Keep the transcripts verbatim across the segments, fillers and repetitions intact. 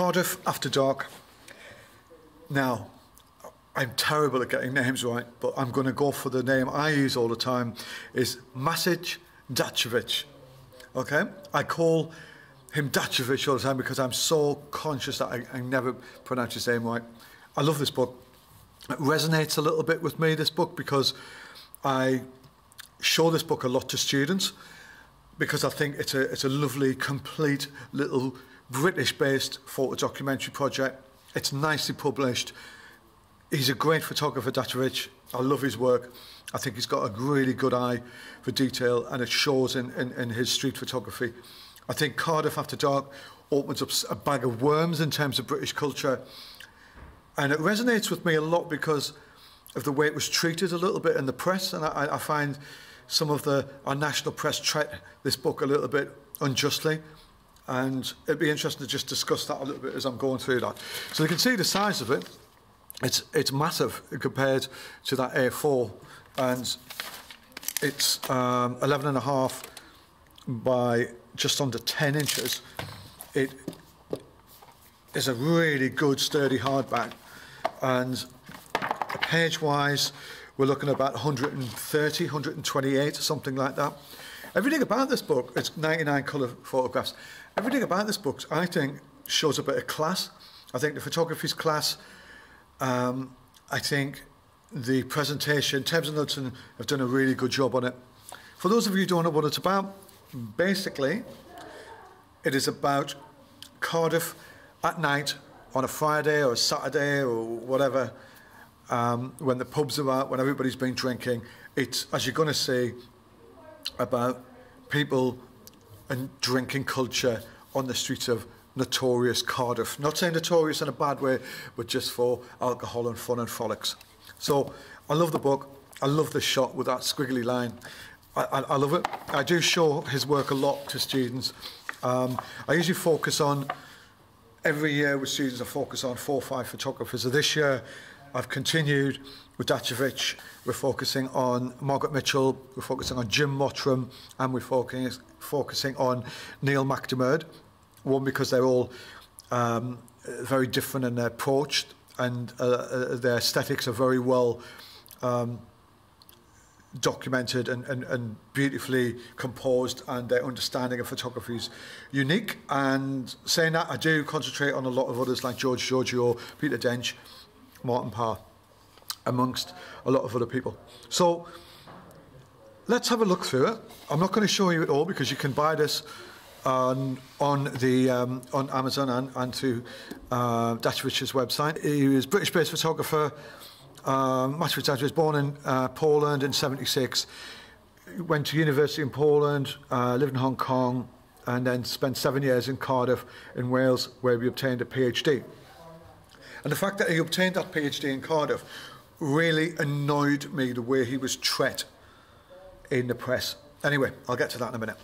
Cardiff After Dark. Now, I'm terrible at getting names right, but I'm going to go for the name I use all the time, is Maciej Dakowicz, okay? I call him Dakowicz all the time because I'm so conscious that I, I never pronounce his name right. I love this book. It resonates a little bit with me, this book, because I show this book a lot to students because I think it's a, it's a lovely, complete, little British-based photo documentary project. It's nicely published. He's a great photographer, Dakowicz. I love his work. I think he's got a really good eye for detail, and it shows in, in, in his street photography. I think Cardiff After Dark opens up a bag of worms in terms of British culture. And it resonates with me a lot because of the way it was treated a little bit in the press. And I, I find some of the, our national press treat this book a little bit unjustly. And it'd be interesting to just discuss that a little bit as I'm going through that. So you can see the size of it. It's, it's massive compared to that A four, and it's um, eleven and a half by just under ten inches. It is a really good, sturdy hardback, and page-wise, we're looking at about one hundred thirty, one hundred twenty-eight, something like that. Everything about this book, it's ninety-nine colour photographs. Everything about this book, I think, shows a bit of class. I think the photography's class. Um, I think the presentation, Thames and Hudson have done a really good job on it. For those of you who don't know what it's about, basically, it is about Cardiff at night on a Friday or a Saturday or whatever, um, when the pubs are out, when everybody's been drinking. It's, as you're going to see, about people and drinking culture on the streets of notorious Cardiff. Not saying notorious in a bad way, but just for alcohol and fun and frolics. So I love the book. I love the shot with that squiggly line. I, I, I love it. I do show his work a lot to students. Um, I usually focus on, every year with students, I focus on four or five photographers. So this year, I've continued with Dakowicz. We're focusing on Margaret Mitchell. We're focusing on Jim Mottram, and we're focus, focusing on Neil McNamard. One, because they're all um, very different in their approach, and uh, uh, their aesthetics are very well um, documented and, and, and beautifully composed, and their understanding of photography is unique. And saying that, I do concentrate on a lot of others like George Giorgio, Peter Dench, Martin Parr, amongst a lot of other people. So let's have a look through it. I'm not going to show you it all because you can buy this On, on the um, on Amazon and, and to uh, Dakowicz's website. He was a British-based photographer. Um, Maciej Dakowicz was born in uh, Poland in seventy-six. Went to university in Poland, uh, lived in Hong Kong, and then spent seven years in Cardiff in Wales, where he obtained a PhD. And the fact that he obtained that PhD in Cardiff really annoyed me, the way he was treated in the press. Anyway, I'll get to that in a minute.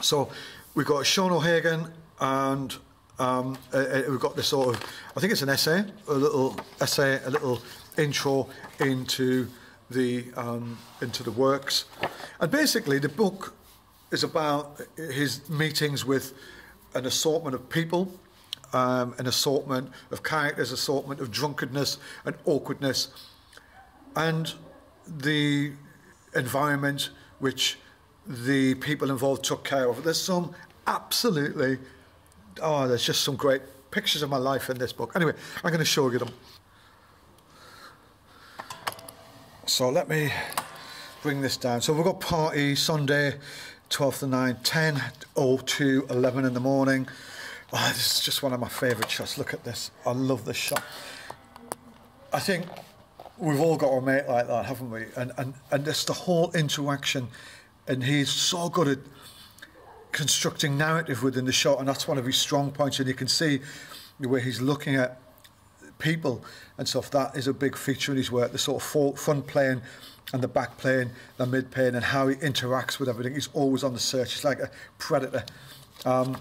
So we've got Sean O'Hagan, and um, uh, we've got this sort of, I think it's an essay, a little essay, a little intro into the, um, into the works. And basically the book is about his meetings with an assortment of people, um, an assortment of characters, assortment of drunkenness and awkwardness, and the environment which the people involved took care of. There's some absolutely, oh, there's just some great pictures of my life in this book. Anyway, I'm going to show you them. So let me bring this down. So we've got party Sunday, twelfth of the ninth, ten oh two, eleven in the morning. Oh, this is just one of my favourite shots. Look at this. I love this shot. I think we've all got our mate like that, haven't we? And, and, and it's the whole interaction. And he's so good at constructing narrative within the shot, and that's one of his strong points. And you can see the way he's looking at people and stuff. That is a big feature in his work, the sort of front plane and the back plane, the mid plane, and how he interacts with everything. He's always on the search. He's like a predator. Um,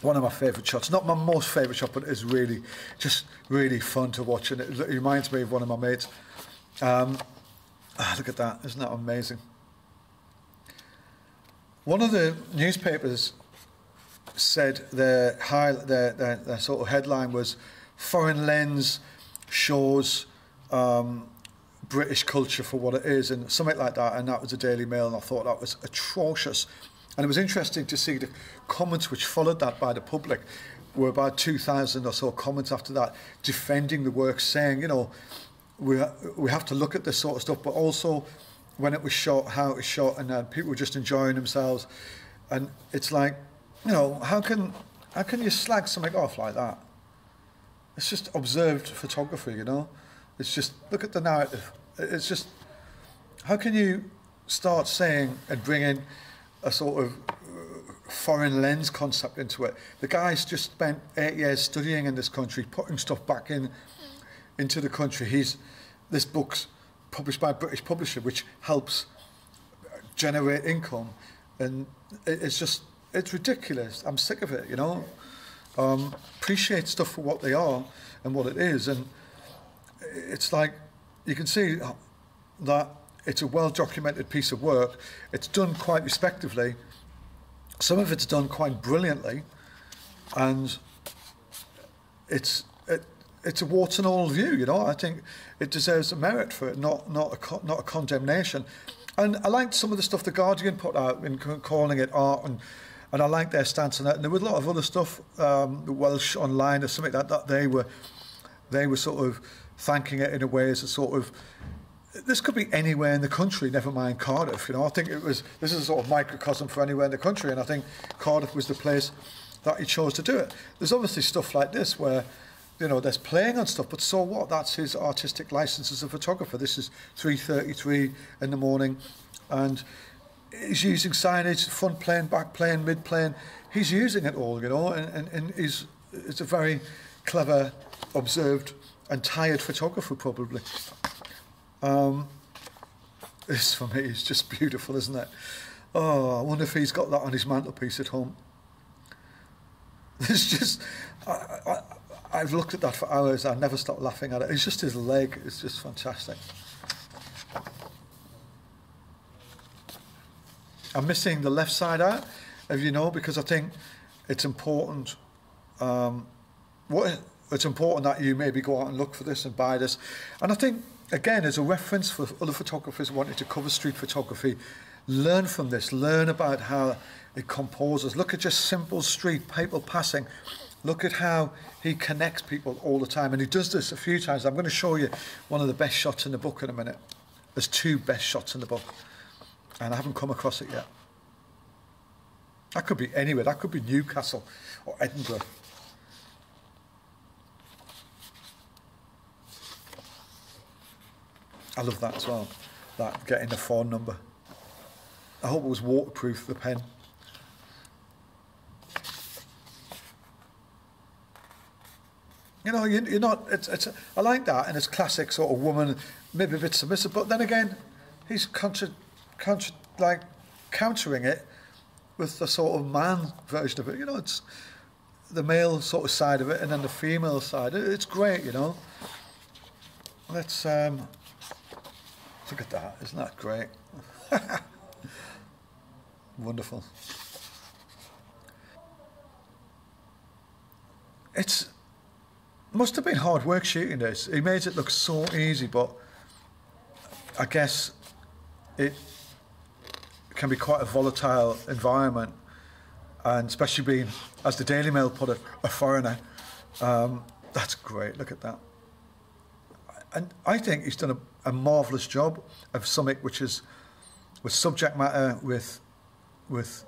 one of my favourite shots. Not my most favourite shot, but it's really, just really fun to watch. And it reminds me of one of my mates. Um, ah, look at that. Isn't that amazing? One of the newspapers said their, high, their, their, their sort of headline was "Foreign Lens Shows um, British Culture for What It Is," and something like that, and that was the Daily Mail, and I thought that was atrocious. And it was interesting to see the comments which followed that by the public were about two thousand or so comments after that defending the work, saying, you know, we, we have to look at this sort of stuff, but also when it was shot, how it was shot, and uh, people were just enjoying themselves. And it's like, you know, how can, how can you slag something off like that? It's just observed photography, you know? It's just, look at the narrative. It's just, how can you start saying and bring in a sort of foreign lens concept into it? The guy's just spent eight years studying in this country, putting stuff back in into the country. He's, this book's published by a British publisher, which helps generate income. And it's just, it's ridiculous. I'm sick of it, you know? Um, appreciate stuff for what they are and what it is. And it's like, you can see that it's a well-documented piece of work. It's done quite respectively. Some of it's done quite brilliantly. And it's, it, it's a warts and all view, you know? I think it deserves a merit for it, not, not, a, not a condemnation. And I liked some of the stuff The Guardian put out in calling it art, and, and I liked their stance on that. And there was a lot of other stuff, um, the Welsh Online or something like that, that they were, they were sort of thanking it in a way as a sort of, this could be anywhere in the country, never mind Cardiff, you know. I think it was, this is a sort of microcosm for anywhere in the country, and I think Cardiff was the place that he chose to do it. There's obviously stuff like this where, you know, there's playing on stuff, but so what? That's his artistic license as a photographer. This is three thirty-three in the morning, and he's using signage, front plane, back plane, mid plane. He's using it all, you know, and, and, and he's, it's a very clever, observed and tired photographer, probably. Um, this, for me, is just beautiful, isn't it? Oh, I wonder if he's got that on his mantelpiece at home. It's just... I, I, I've looked at that for hours. I never stopped laughing at it. It's just his leg. It's just fantastic. I'm missing the left side out, if you know, because I think it's important. Um, what it's important that you maybe go out and look for this and buy this. And I think, again, as a reference for other photographers wanting to cover street photography, learn from this. Learn about how it composes. Look at just simple street people passing. Look at how he connects people all the time. And he does this a few times. I'm going to show you one of the best shots in the book in a minute. There's two best shots in the book. And I haven't come across it yet. That could be anywhere. That could be Newcastle or Edinburgh. I love that as well. That getting the phone number. I hope it was waterproof, the pen. You know, you're not, it's, it's, I like that, and it's classic sort of woman, maybe a bit submissive, but then again, he's contra, contra, like countering it with the sort of man version of it. You know, it's the male sort of side of it, and then the female side. It, it's great, you know. Let's, um, look at that, isn't that great? Wonderful. It's, must have been hard work shooting this. He made it look so easy, but I guess it can be quite a volatile environment, and especially being, as the Daily Mail put it, a foreigner. Um, that's great, look at that. And I think he's done a, a marvellous job of something which is with subject matter, with, with,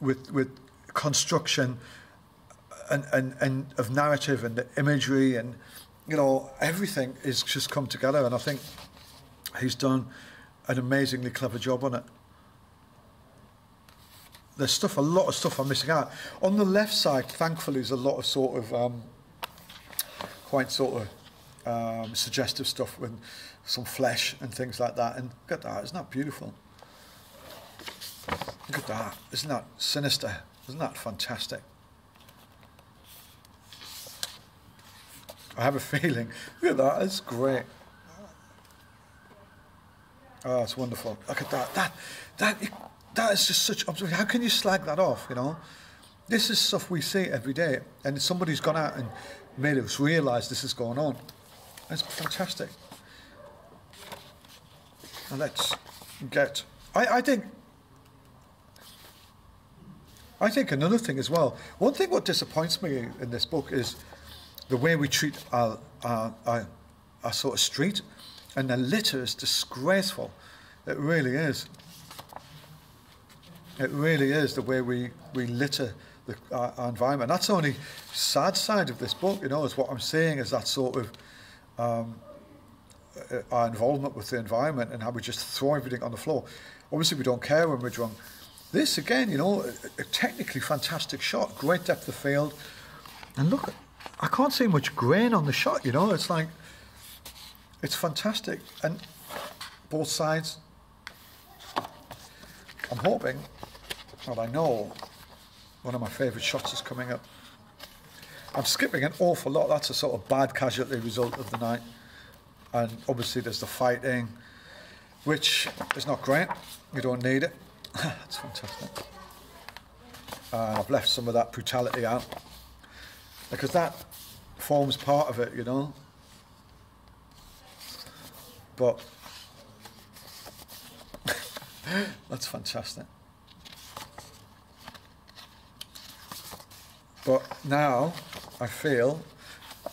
with, with construction, And, and, and of narrative and the imagery, and, you know, everything is just come together, and I think he's done an amazingly clever job on it. There's stuff, a lot of stuff I'm missing out. On the left side, thankfully, there's a lot of sort of, um, quite sort of um, suggestive stuff with some flesh and things like that, and look at that, isn't that beautiful? Look at that, isn't that sinister? Isn't that fantastic? I have a feeling. Look at that, that's great. Oh, that's wonderful. Look at that. That that, that is just such... How can you slag that off, you know? This is stuff we see every day, and somebody's gone out and made us realise this is going on. It's fantastic. And let's get... I, I think... I think another thing as well, one thing what disappoints me in this book is the way we treat our, our, our, our sort of street, and the litter is disgraceful. It really is. It really is the way we, we litter the, our, our environment. That's the only sad side of this book, you know, is what I'm saying is that sort of um, our involvement with the environment and how we just throw everything on the floor. Obviously, we don't care when we're drunk. This, again, you know, a, a technically fantastic shot, great depth of field. And look, I can't see much grain on the shot, you know. It's like, it's fantastic. And both sides, I'm hoping, well, I know one of my favourite shots is coming up. I'm skipping an awful lot. That's a sort of bad casualty result of the night. And obviously there's the fighting, which is not great. You don't need it. That's fantastic. Uh, I've left some of that brutality out, because that forms part of it, you know. But that's fantastic. But now I feel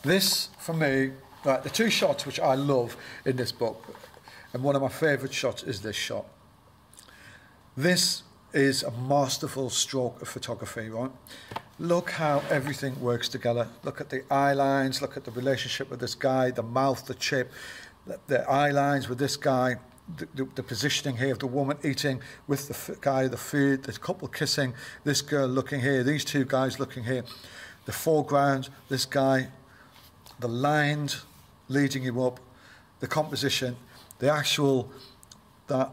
this, for me, right, the two shots which I love in this book, and one of my favourite shots is this shot. This is a masterful stroke of photography, right? Look how everything works together. Look at the eye lines, look at the relationship with this guy, the mouth, the chip, the, the eye lines with this guy, the, the, the positioning here of the woman eating with the f guy, the food, the couple kissing, this girl looking here, these two guys looking here, the foreground, this guy, the lines leading you up, the composition, the actual, that,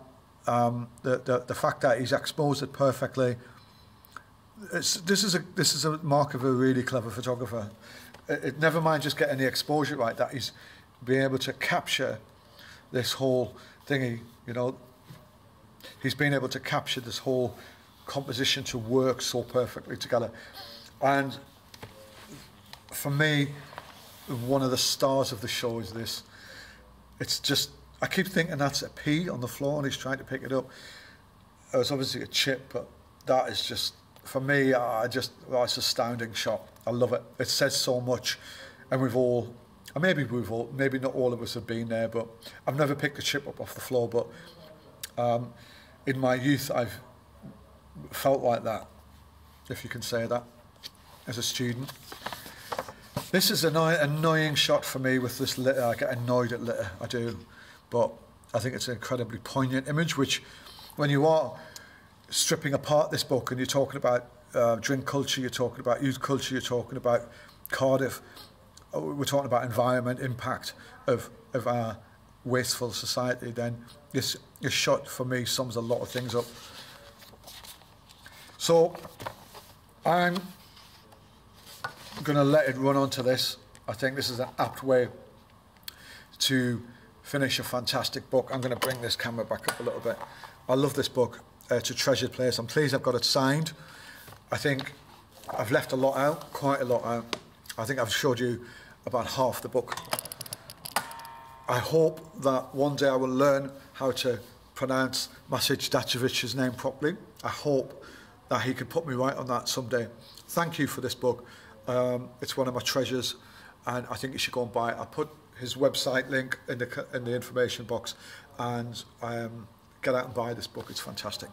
Um, the, the, the fact that he's exposed it perfectly. It's, this, is a, this is a mark of a really clever photographer. It, it, never mind just getting the exposure right, that he's being able to capture this whole thingy, you know. He's been able to capture this whole composition to work so perfectly together. And for me, one of the stars of the show is this. It's just... I keep thinking that's a pea on the floor and he's trying to pick it up. It was obviously a chip, but that is just, for me, I just, well, it's an astounding shot. I love it. It says so much. And we've all, and maybe we've all, maybe not all of us have been there, but I've never picked a chip up off the floor, but um, in my youth, I've felt like that, if you can say that, as a student. This is an annoying shot for me with this litter. I get annoyed at litter, I do. But I think it's an incredibly poignant image, which when you are stripping apart this book and you're talking about uh, drink culture, you're talking about youth culture, you're talking about Cardiff, we're talking about environment impact of, of our wasteful society, then this, this shot for me sums a lot of things up. So I'm going to let it run onto this. I think this is an apt way to... finish a fantastic book. I'm going to bring this camera back up a little bit. I love this book. Uh, it's a treasured place. I'm pleased I've got it signed. I think I've left a lot out, quite a lot out. I think I've showed you about half the book. I hope that one day I will learn how to pronounce Maciej Dakowicz's name properly. I hope that he can put me right on that someday. Thank you for this book. Um, it's one of my treasures, and I think you should go and buy it. I put his website link in the, in the information box, and um, get out and buy this book. It's fantastic.